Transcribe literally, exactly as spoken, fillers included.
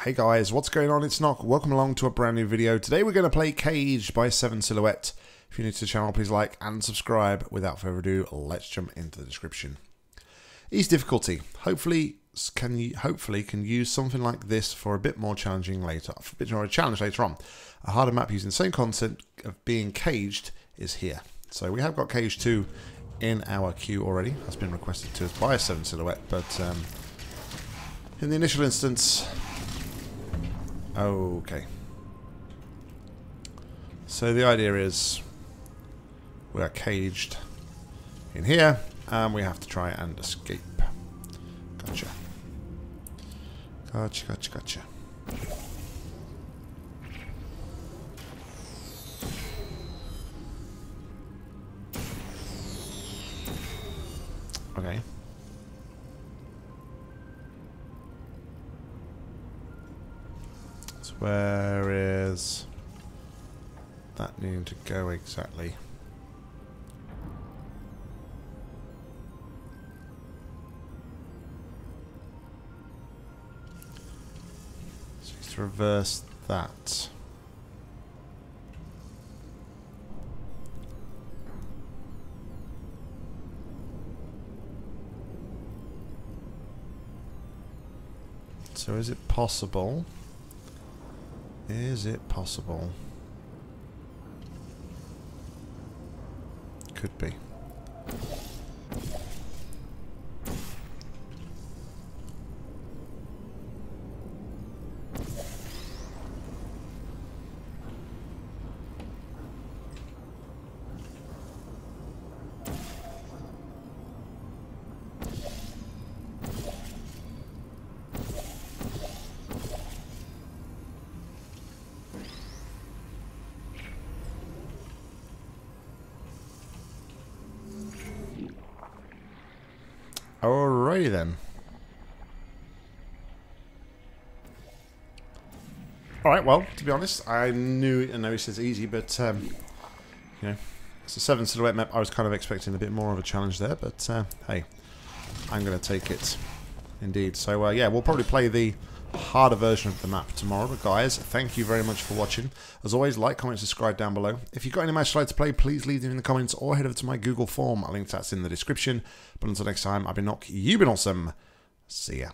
Hey guys, what's going on? It's Nock. Welcome along to a brand new video. Today we're going to play Caged by Seven Silhouette. If you're new to the channel, please like and subscribe. Without further ado, let's jump into the description. Ease difficulty. Hopefully can you hopefully can use something like this for a bit more challenging later, for a bit more challenge later on. A harder map using the same concept of being caged is here. So we have got Caged Two in our queue already. That's been requested to us by Seven Silhouette, but um, in the initial instance. Okay. So the idea is we are caged in here and we have to try and escape. Gotcha. Gotcha, gotcha, gotcha. Okay. Where is that needing to go exactly? So let's reverse that. So is it possible? Is it possible? Could be. Alrighty then. Alright, well, to be honest, I knew, I know it's easy, but, um, you know, it's a Seven Silhouette map. I was kind of expecting a bit more of a challenge there, but, uh, hey, I'm going to take it. Indeed. So, uh, yeah, we'll probably play the harder version of the map tomorrow. But guys, thank you very much for watching. As always, like, comment, subscribe down below. If you've got any match you'd like to play, please leave them in the comments or head over to my Google form. I'll link to that's in the description. But until next time, I've been Nock, you've been awesome. See ya.